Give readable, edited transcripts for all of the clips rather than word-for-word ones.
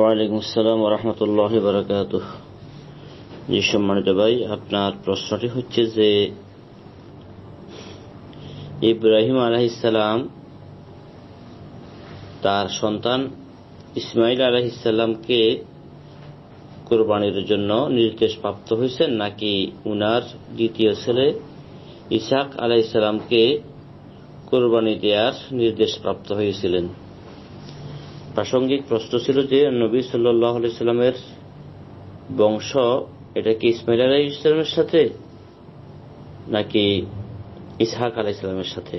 वालेकुम अस्सलाम व रहमतुल्लाहि व बाराकातुह। जी सम्मानित भाई, আপনার প্রশ্নটি হচ্ছে যে ইব্রাহিম আলাইহিস সালাম তার সন্তান ইসমাইল আলাইহিস সালামকে কুরবানির জন্য নির্দেশ প্রাপ্ত হয়েছিল নাকি উনার দ্বিতীয় ছেলে ইশাক আলাইহিস সালামকে কুরবানি দেওয়ার নির্দেশ প্রাপ্ত হয়েছিলেন। প্রাসঙ্গিক প্রশ্ন ছিল যে নবী সাল্লাল্লাহু আলাইহি সাল্লামের বংশ এটা কি ইসমাইল আলাইহিস সালামের সাথে নাকি ইসহাক আলাইহিস সালামের সাথে।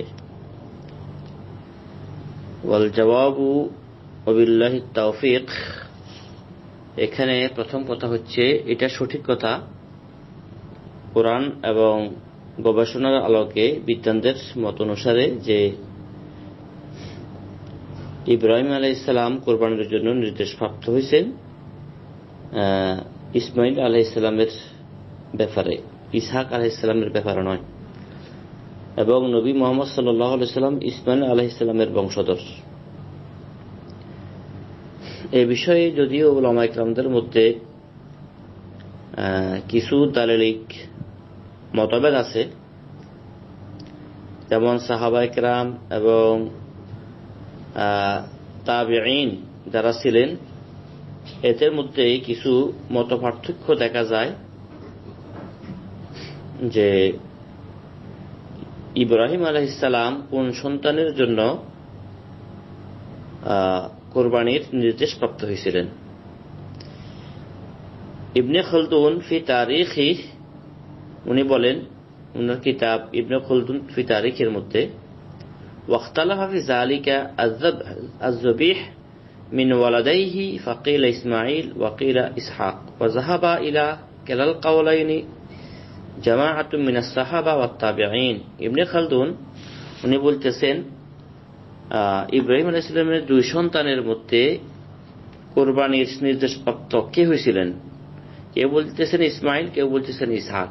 ওয়াল জবাবু ওয়াবিল্লাহি তাওফীক। এখানে প্রথম কথা হচ্ছে এটা সঠিক কথা, কোরআন এবং গবেষণার আলোকে বিজ্ঞানদের মত অনুসারে যে ইব্রাহিম আলাইহিস সালাম কুরবানির জন্য নির্দেশ প্রাপ্ত হয়েছেন ইসমাইল আলাইহিস সালামের ব্যাপারে, ইসহাক আলাইহিস সালামের ব্যাপারে নয়, এবং নবী মুহাম্মদ সাল্লাল্লাহু আলাইহি সাল্লাম ইসমাইল আলাইহিস সালামের বংশধর। এই বিষয়ে যদিও উলামায়ে কেরামদের মধ্যে কিছু দালিলিক মতভেদ আছে, যেমন সাহাবায়ে কেরাম এবং তাবিঈন যারা ছিলেন এদের মধ্যে কিছু মত পার্থক্য দেখা যায় যে ইব্রাহিম আলাইহিস সালাম কোন সন্তানের জন্য কুরবানির নির্দেশ প্রাপ্ত হয়েছিলেন। ইবনে খালদুন ফি তারিখি, উনি বলেন উনার কিতাব ইবনে খালদুন ফি তারিখের মধ্যে واختلف في ذلك الذبيح من ولديه فقيل إسماعيل وقيل إسحاق وذهب إلى كلا القولين جماعة من الصحابة والتابعين। ابن خلدون উনি বলতেছেন ইব্রাহিম আলাইহিস সালামের দুই সন্তানের মধ্যে কুরবানির নির্দেশপ্রাপ্ত কে হয়েছিলেন, কেউ বলতেছেন ইসমাইল, কেউ বলতেছেন ইসহাক।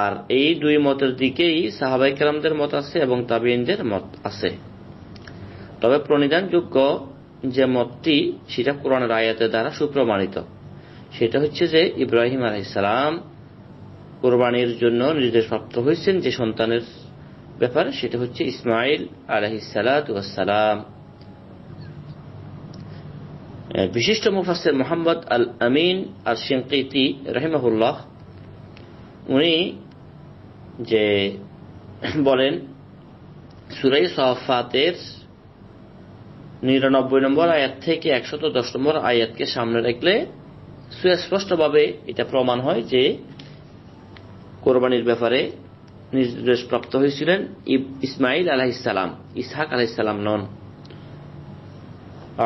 আর এই দুই মতের দিকেই সাহাবায়ে কেরামদের মত আছে এবং তাবেঈনদের মত আছে। তবে প্রণিধানযোগ্য যে মতটি সেটা কোরআনের আয়াতের দ্বারা সুপ্রমাণিত, সেটা হচ্ছে যে ইব্রাহিম আলাইহিস সালাম কুরবানির জন্য নির্দেশপ্রাপ্ত হয়েছেন যে সন্তানের ব্যাপারে, সেটা হচ্ছে ইসমাইল আলাইহিস সালাতু ওয়াস সালাম। বিশিষ্ট মুফাসসির মুহাম্মদ আল-আমিন আস-শিনকিতি রাহিমাহুল্লাহ উনি যে বলেন সূরা সাফাতের ৯৯ নম্বর আয়াত থেকে ১১০ নম্বর আয়াতকে সামনে রাখলে সুস্পষ্টভাবে এটা প্রমাণ হয় যে কোরবানির ব্যাপারে নির্দেশ প্রাপ্ত হয়েছিলেন ইসমাইল আলাইহিস সালাম, ইসহাক আলাইহিস সালাম নন।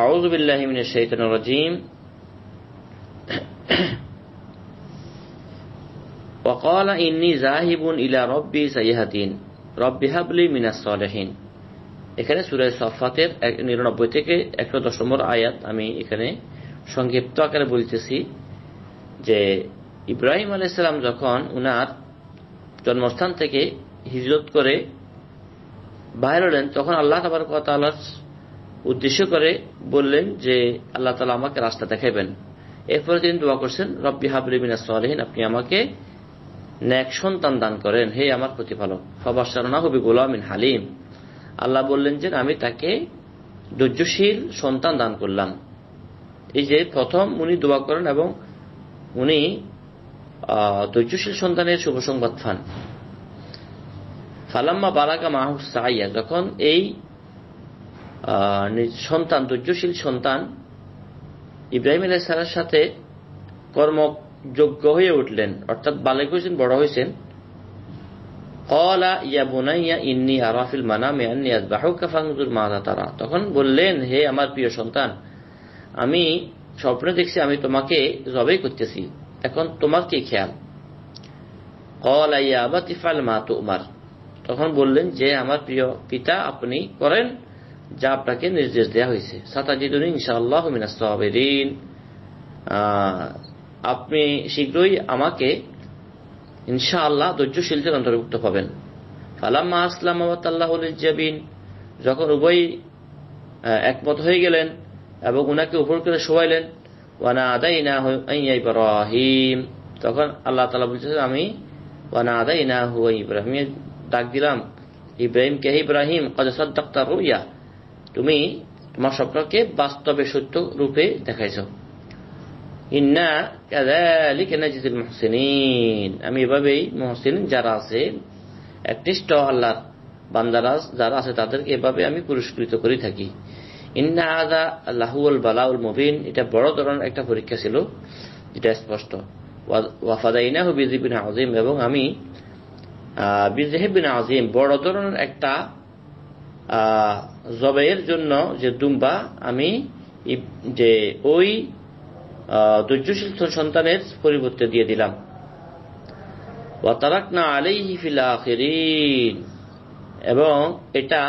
আউযু বিল্লাহি মিনাশ শাইতানির রাজীম। وقال إني ذاهب إلى ربي سيهدين رب هب لي من الصالحين। এখানে সূরা সাফাতের ৯৯ থেকে ১১০ নম্বর আয়াত আমি এখানে সংক্ষিপ্ত আকারে বলতেছি যে ইব্রাহিম আলাইহিস সালাম যখন উনার জন্মস্থান থেকে হিজরত করে বাইর হলেন তখন আল্লাহ তাবারক ওয়া তাআলার উদ্দেশ্য করে বললেন যে আল্লাহ তাআলা আমাকে রাস্তা দেখাবেন। এরপরে তিনি দোয়া করছেন রব্বি হাব লি মিনাস সালিহিন, আপনি আমাকে নেক সন্তান দান করেন হে আমার প্রতিপালক। ফাবাশশারনা হু বিগুলামিন হালিম, আল্লাহ বললেন যে আমি তাকে ধৈর্যশীল সন্তান দান করলাম। এই যে প্রথম উনি দোয়া করেন এবং উনি ধৈর্যশীল সন্তানের শুভ সংবাদ পান। ফালাম্মা বালাগা মাহু সাইয়া, যখন এই সন্তান ধৈর্যশীল সন্তান ইব্রাহিম আলাইহিস সালামের সাথে কর্ম যোগ্য হয়ে উঠলেন অর্থাৎ বালেক হয়েছেন, বড় হয়েছেন। ক্বালা ইয়া বুনাইয়া ইন্নী আরা ফিল মানামি আন্নী আযবাহুকা ফানজুর মাযা তারা, তখন বললেন হে আমার প্রিয় সন্তান আমি স্বপ্নে দেখছি আমি তোমাকে জবাই করতেছি, এখন তোমার কি খেয়াল। ক্বালা ইয়া আবাতি ফাল মা তুমার, তখন বললেন যে আমার প্রিয় পিতা আপনি করেন যা আপনাকে নির্দেশ দেওয়া হয়েছে। সাতাজিদুনি ইনশাআল্লাহু মিনাস সাবিরিন, আপনি শীঘ্রই আমাকে ইনশাআল্লাহ ধৈর্যশীলদের অন্তর্ভুক্ত পাবেন। ফালাম্মা আসলামা ওয়া তাল্লাহু লিল জাবিন, যখন উভয় একমত হয়ে গেলেন এবং উনাকে উপর করে শোয়াইলেন। ওয়ানাদাইনাহু আইয়া ইব্রাহিম, তখন আল্লাহ তাআলা বলছেন আমি ওয়ানাদাইনাহু ইব্রাহিম ডাক দিলাম, ইব্রাহিম কে ইব্রাহিম ক্বাদ সাদাক্তা রুয়া, তুমি তোমার স্বপ্নকে বাস্তবে সত্য রূপে দেখাইছো। ইন্না কাযালিকা নাজিদুল মুহসিনিন, আমি এভাবেই মুহসিন যারা আছে একনিষ্ঠ আল্লাহর বান্দারা যারা আছে তাদেরকে এভাবে আমি পুরস্কৃত করে থাকি। ইন্না হাযা লাহুল বালাউল মুবিন, এটা বড় ধরনের একটা পরীক্ষা ছিল যেটা স্পষ্ট। ওয়া ফাদাইনাহু বিযিবিন আযীম, এবং আমি বিযিবিন আযীম বড় ধরনের একটা জবাইয়ের জন্য যে দুম্বা আমি যে ওই ধৈর্যশীল সন্তানের পরিবর্তে দিয়ে দিলাম। ওয়া তারাকনা আলাইহি ফিল আখিরিন, এবং এটা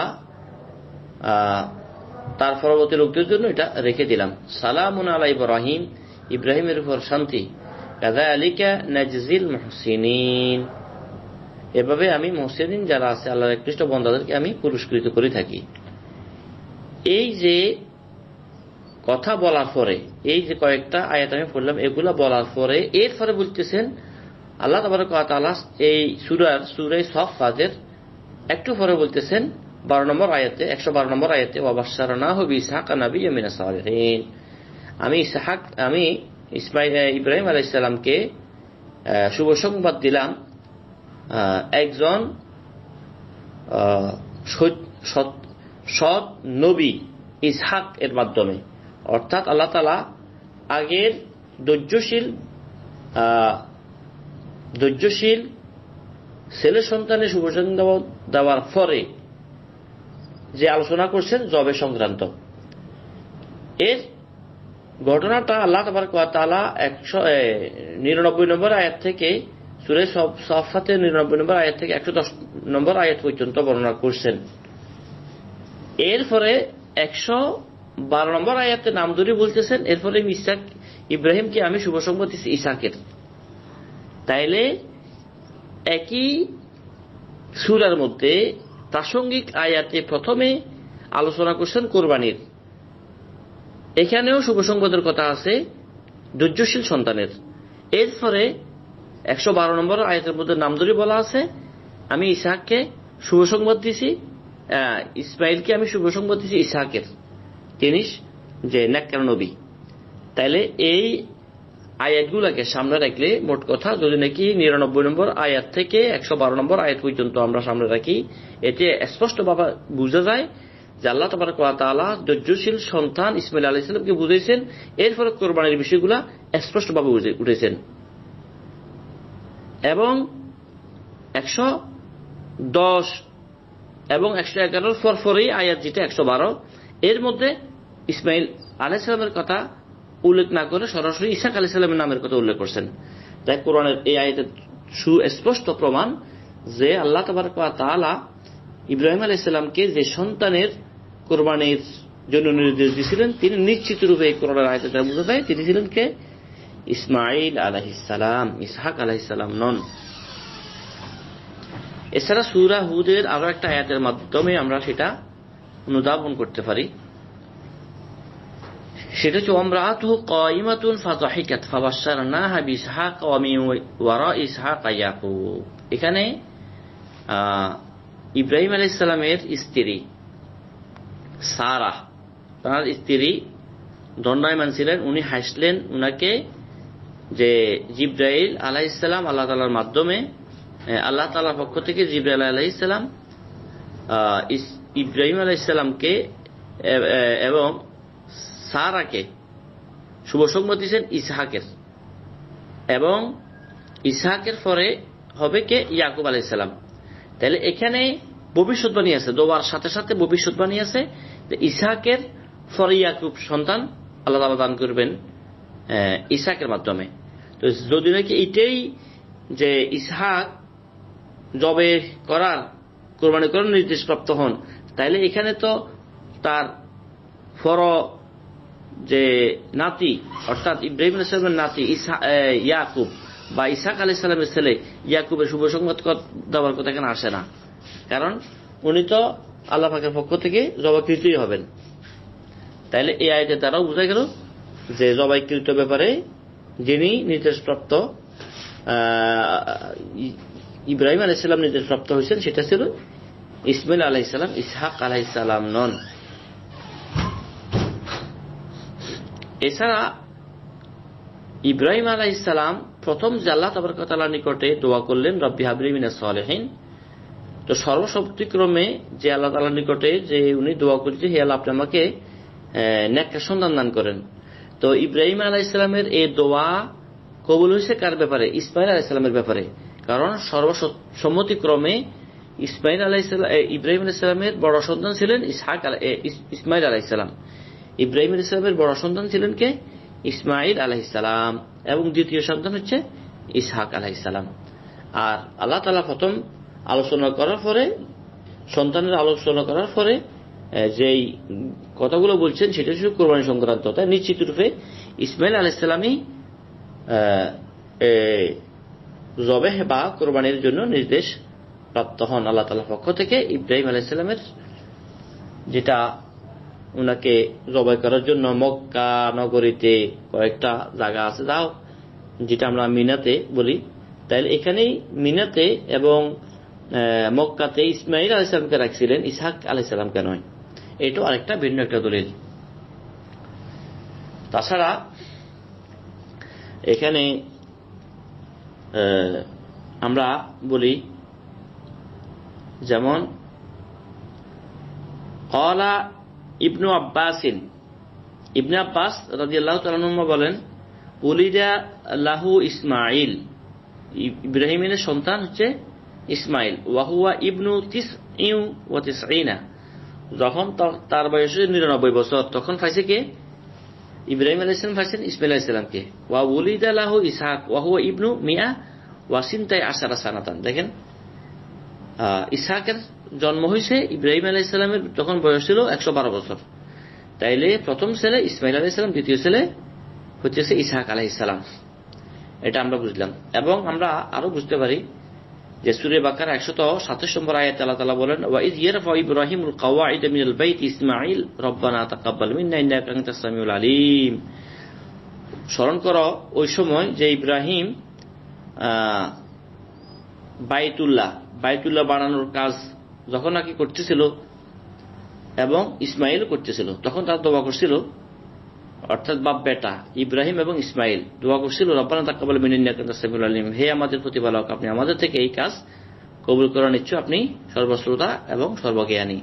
তার পরবর্তী লোকদের জন্য এটা রেখে দিলাম। সালামুন আলা ইব্রাহিম, ইব্রাহিমের উপর শান্তি। কাযালিকা নাজজিল মুহসিনিন, এভাবে আমি মুহসিনিন যারা আছে আল্লাহর একনিষ্ঠ বান্দাদেরকে আমি পুরস্কৃত করে থাকি। এই যে কথা বলার পরে এই যে কয়েকটা আয়াত আমি পড়লাম এগুলা বলার পরে এরপরে বলতেছেন আল্লাহ তাবারক ওয়া তাআলা এই সূরার সূরা সাফফাতের একটু পরে বলতেছেন ১২ নম্বর আয়াতে ১১২ নম্বর আয়াতে ওয়াবাশশারনাহু বিইসহাক নাবিয়্যাম মিনাস সালিহিন, আমি ইসমাইল ইব্রাহিম আলাইহিস সালামকে শুভ সংবাদ দিলাম একজন সৎ নবী ইসহাক এর মাধ্যমে। অর্থাৎ আল্লাহ তাআলা আগের ধৈর্যশীল ছেলে সন্তানের শুভ সংবাদ দেওয়ার পরে যে আলোচনা করছেন জবে সংক্রান্ত এর ঘটনাটা আল্লাহ তাবারক ওয়া তাআলা ১৯৯ নম্বর আয়াত থেকে সূরা সাফফাতে ৯৯ নম্বর আয়াত থেকে ১১০ নম্বর আয়াত পর্যন্ত বর্ণনা করছেন। এরপরে ১১২ নম্বর আয়াতে নাম ধরে বলতেছেন এরপরে ইসহাক ইব্রাহিমকে আমি শুভ সংবাদ দিচ্ছি ইসহাকের। তাইলে একই সূরার মধ্যে প্রাসঙ্গিক আয়াতে প্রথমে আলোচনা করছেন কোরবানির, এখানেও শুভ সংবাদের কথা আছে ধৈর্যশীল সন্তানের। এরপরে ১১২ নম্বর আয়াতের মধ্যে নাম ধরে বলা আছে আমি ইসহাককে শুভ সংবাদ দিছি, ইসমাইলকে আমি শুভ সংবাদ দিছি ইসহাকের, তিনি যে নেককার নবী। তাইলে এই আয়াতগুলোকে সামনে রাখলে মোট কথা যদি নাকি ৯৯ নম্বর আয়াত থেকে ১১২ নম্বর আয়াত পর্যন্ত আমরা সামনে রাখি এতে স্পষ্টভাবে বোঝা যায় যে আল্লাহ তাবারক ওয়া তাআলা ধৈর্যশীল সন্তান ইসমাইল আলাইহিস সালামকে বুঝাইছেন, এরপরে কোরবানির বিষয়গুলো স্পষ্টভাবে উঠেছেন। এবং ১১০ এবং ১১১ পরপরই আয়াত যেটা ১১২ এর মধ্যে ইসমাইল আলাইহিস সালামের কথা উল্লেখ না করে সরাসরি ইসহাক আলাইহিস সালামের নামের কথা উল্লেখ করছেন। তাই কোরআনের এই আয়াতের সুস্পষ্ট প্রমাণ যে আল্লাহ তাবারক ওয়া তাআলা ইব্রাহিম আলাইহিস সালামকে যে সন্তানের কোরবানির জন্য নির্দেশ দিয়েছিলেন তিনি নিশ্চিত রূপে এই কোরআনের আয়াতে তা বোঝা যায় তিনি ছিলেন কে, ইসমাইল আলাইহিস সালাম, ইসহাক আলাইহিস সালাম নন। এছাড়া সূরা হুদের আরো একটা আয়াতের মাধ্যমে আমরা সেটা অনুধাবন করতে পারি, সেটা হচ্ছে ওয়ামরাআতুহু কায়িমাতুন ফাযাহিকাত ফাবাশশারনাহা বিইসহাক ওয়া মিন ওয়ারাই ইসহাক ইয়াকুব। এখানে ইব্রাহিম আলাইহিস সালামের স্ত্রী সারা, তার স্ত্রী দণ্ডায়মান ছিলেন, উনি হাসলেন, উনাকে যে জিবরাইল আলাইহিস সালাম আল্লাহ তাআলার মাধ্যমে আল্লাহ তাআলার পক্ষ থেকে জিবরাইল আলাইহিস সালাম ইব্রাহিম আলাইহিস সালামকে এবং সারাকে শুভ সংবাদ দিয়েছেন ইসহাকের, এবং ইসহাকের পরে হবে কে ইয়াকুব আলাইহিস সালাম। তাহলে এখানে ভবিষ্যৎবাণী আছে, দোবার সাথে সাথে ভবিষ্যৎবাণী আছে যে ইসহাকের পরে ইয়াকুব সন্তান আল্লাহ তাআলা দান করবেন ইসহাকের মাধ্যমে। তো যদি নাকি এটাই যে ইসহাক জবে করার কোরবানি করার নির্দেশ প্রাপ্ত হন, তাহলে এখানে তো তার ফর যে নাতি অর্থাৎ ইব্রাহিম আলাইহিস সালামের নাতি ইয়াকুব বা ইসহাক আলাইহিস সালামের ছেলে ইয়াকুবের শুভ সংবাদ দেওয়ার কথা এখানে আসে না, কারণ উনি তো আল্লাহ পাকের পক্ষ থেকে জবাকৃতই হবেন। তাহলে এই আয়াতে তারা বোঝা গেল যে জবাইকৃত ব্যাপারে যিনি নির্দেশপ্রাপ্ত ইব্রাহিম আলাইহিস সালাম নির্দেশপ্রাপ্ত হয়েছিল সেটা ছিল ইসমাইল আলাইহিস সালাম, ইসহাক আলাইহিস সালাম নন। এছাড়া ইব্রাহিম আলাইহিস সালাম প্রথম যে আল্লাহ তাবারকা তাআলার নিকটে দোয়া করলেন রব্বি হাবলি মিনাস সালেহিন, তো সর্বশক্তিক্রমে যে আল্লাহ তাআলার নিকটে যে উনি দোয়া করলেন হে আল্লাহ আপনি আমাকে নেককার সন্তান দান করেন, তো ইব্রাহিম আলাইহিস সালামের এই দোয়া কবুল হয়েছে কার ব্যাপারে? ইসমাইল আলাইহিস সালামের ব্যাপারে। কারণ সর্বসম্মতিক্রমে ইসমাইল আলাইহিস সালাম ইব্রাহিম আলাইহিস সালামের বড় সন্তান ছিলেন ইসহাক ইসমাইল আলাইহিস সালাম, ইব্রাহিম আলাইহিস সালামের বড় সন্তান ছিলেন কে? ইসমাইল আলাইহিস সালাম, এবং দ্বিতীয় সন্তান হচ্ছে ইসহাক আলাইহিস সালাম। আর আল্লাহ তাআলা প্রথম আলোচনা করার পরে সন্তানের আলোচনা করার পরে যেই কথাগুলো বলছেন সেটা শুধু কোরবানি সংক্রান্ত, তাই নিশ্চিত রূপে ইসমাইল আলাইহিস সালামই জবেহ বা কোরবানির জন্য নির্দেশ প্রাপ্ত হন আল্লাহ তাআলার পক্ষ থেকে। ইব্রাহিম আলাইহিস সালামের যেটা উনাকে জবাই করার জন্য মক্কা নগরীতে কয়েকটা জায়গা আছে দাও যেটা আমরা মিনাতে বলি, তাহলে এখানেই মিনাতে এবং মক্কাতে ইসমাইল আলাইহিস সালামকে রাখছিলেন, ইসহাক আলাইহিস সালামকে নয়। এটাও আরেকটা ভিন্ন একটা দলিল। তাছাড়া এখানে আমরা বলি যেমন ক্বালা ইবনু আব্বাসিন, ইবনে আব্বাস রাদিয়াল্লাহু তাআলা আনহুমা বলেন উলিদা লাহু ইসমাইল, ইব্রাহিমের সন্তান হচ্ছে ইসমাইল, ওয়া হুয়া ইবনু 99, যখন তার বয়স 99 বছর তখন পাইছে কে? ইব্রাহিম আলাইহিস সালাম পাইছেন ইসমাইল আলাইহিস সালামকে। ওয়া উলিদা লাহু ইসহাক ওয়া হুয়া ইবনু 112 সানাতান। দেখেন ইসহাকের জন্ম হয়েছে ইব্রাহিম আলাইহিস সালামের তখন বয়স ছিল 112 বছর, তাইলে প্রথম ছেলে ইসমাইল আলাইহিস সালাম, দ্বিতীয় ছেলে হচ্ছে ইসহাক আলাইহিস সালাম। এটা আমরা বুঝলাম। এবং আমরা আরো বুঝতে পারি যে সূরা বাকারা 127 নম্বর আয়াতে আল্লাহ তাআলা বলেন ওয়া ইয ইয়ারফা ইব্রাহিমুল কাওয়াইদা মিনাল বাইতি ইসমাঈল রব্বানা তাকাব্বাল মিন্না ইন্নাকা আনতাস সামিউল আলিম। স্মরণ করো ওই সময় যে ইব্রাহিম বাইতুল্লাহ বানানোর কাজ যখন নাকি করতেছিল এবং ইসমাইল করতেছিল, তখন তার দোয়া করছিল, অর্থাৎ বাপ বেটা ইব্রাহিম এবং ইসমাইল দোয়া করছিল রব্বানা তাকাব্বাল মিন্না ইন্নাকা আনতাস সামিউল আলিম, হে আমাদের প্রতিপালক আপনি আমাদের থেকে এই কাজ কবুল করে নিচ্ছ, আপনি সর্বশ্রোতা এবং সর্বজ্ঞানী।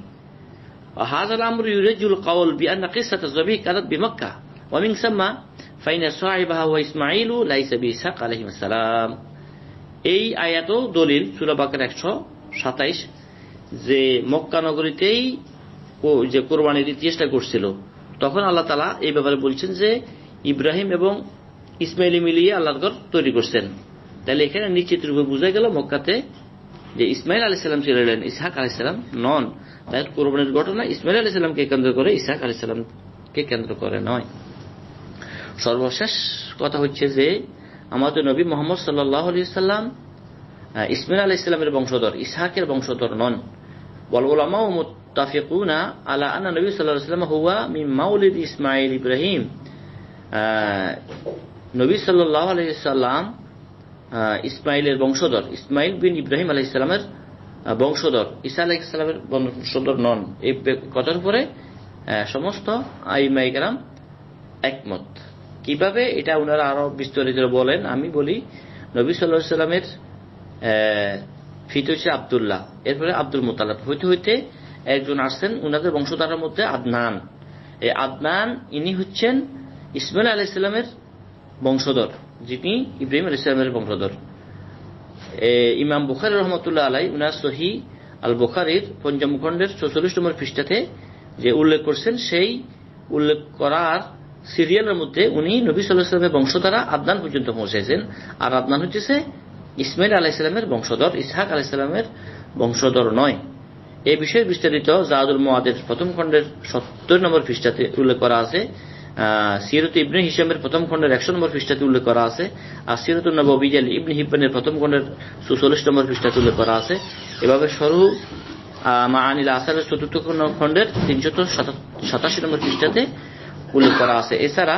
হাযাল আমরু ইউরাজুল কাউল বিআন্না কিসসাত যাবীহ কানাত বিমক্কা ওয়া মিন সাম্মা ফাইনা সাহিবাহা ওয়া ইসমাঈলু লাইসা বিইসহাক আলাইহিস সালাম। এই আয়াতও দলিল সূরা বাকারা 127, যে মক্কা নগরীতেই ও যে কুরবানির চেষ্টা করছিল তখন আল্লাহ তাআলা এই ব্যাপারে বলছেন যে ইব্রাহিম এবং ইসমাইল মিলিয়ে আল্লাহর ঘর তৈরি করছেন। তাহলে এখানে নিশ্চিত রূপে বোঝা গেল মক্কাতে যে ইসমাইল আলাইহিস সালাম ছিলেন, ইসহাক আলাইহিস সালাম নন। তাই কুরবানির ঘটনা ইসমাইল আলাইহিস সালামকে কেন্দ্র করে, ইসহাক আলাইহিস সালামকে কেন্দ্র করে নয়। সর্বশেষ কথা হচ্ছে যে আমাদের নবী মুহাম্মদ সাল্লাল্লাহু আলাইহি সাল্লাম ইসমাইল আলাইহিস সালামের বংশধর, ইসহাকের বংশধর নন। ওয়াল উলামা মুত্তাফিকুনা আলা আন্না নবী সাল্লাল্লাহু আলাইহি সাল্লাম হুয়া মিন মাউলিদ ইসমাইল ইব্রাহিম। নবী সাল্লাল্লাহু আলাইহি সাল্লাম ইসমাইলের বংশধর, ইসমাইল বিন ইব্রাহিম আলাইহিস সালামের বংশধর, ঈসা আলাইহিস সালামের বংশধর নন। এই কথার উপরে সমস্ত আইমায়ে কেরাম একমত। কিভাবে এটা ওনারা আরো বিস্তারিত বলেন, আমি বলি নবী সাল্লাল্লাহু আলাইহি সাল্লামের ফিত হচ্ছে আব্দুল্লাহ, এরপরে আব্দুল মুতালিব হইতে হইতে একজন আসছেন উনাদের বংশধারার মধ্যে আদনান, এই আদনান ইনি হচ্ছেন ইসমাইল আলাইহিস সালামের বংশধর যিনি ইব্রাহিম আলাইহিস সালামের বংশধর। ইমাম বুখারী রহমাতুল্লাহ আলাইহি উনার সহিহ আল বুখারীর পঞ্চম খণ্ডের 44 নম্বর পৃষ্ঠাতে যে উল্লেখ করছেন সেই উল্লেখ করার সিরিয়ালের মধ্যে উনি নবী সাল্লাল্লাহু আলাইহি সাল্লামের বংশধারা আদনান পর্যন্ত পৌঁছেছেন, আর আদনান হচ্ছে ইসমাইল আলাইহিস সালামের বংশধর, ইসহাক আলাইহিস সালামের বংশধর নয়। এই বিষয়ে বিস্তারিত জাদুল মুআদের প্রথম খণ্ডের ৭০ নম্বর পৃষ্ঠাতে উল্লেখ করা আছে, সিরাত ইবনে হিশামের প্রথম খণ্ডের ১০০ নম্বর পৃষ্ঠাতে উল্লেখ করা আছে, আর সিরাতুন নববী ইবনে হিব্বানের প্রথম খণ্ডের ৪৪ নম্বর পৃষ্ঠাতে উল্লেখ করা আছে। এভাবে সরহ মাআনিল আসারের চতুর্থ খণ্ডের ৩৮৭ নম্বর পৃষ্ঠাতে উল্লেখ করা আছে। এছাড়া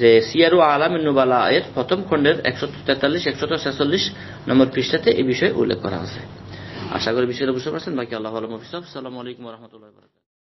যে সিয়ারু আলামিন নুবালা এর প্রথম খণ্ডের ১৪৩-১৪৪৬ নম্বর পৃষ্ঠাতে এই বিষয়ে উল্লেখ করা আছে। আশা করি বিষয়টা বুঝতে পারছেন। বাকি আল্লাহ আলম। আসসালামু আলাইকুম ওয়া রাহমাতুল্লাহি ওয়া বারাকাতুহু।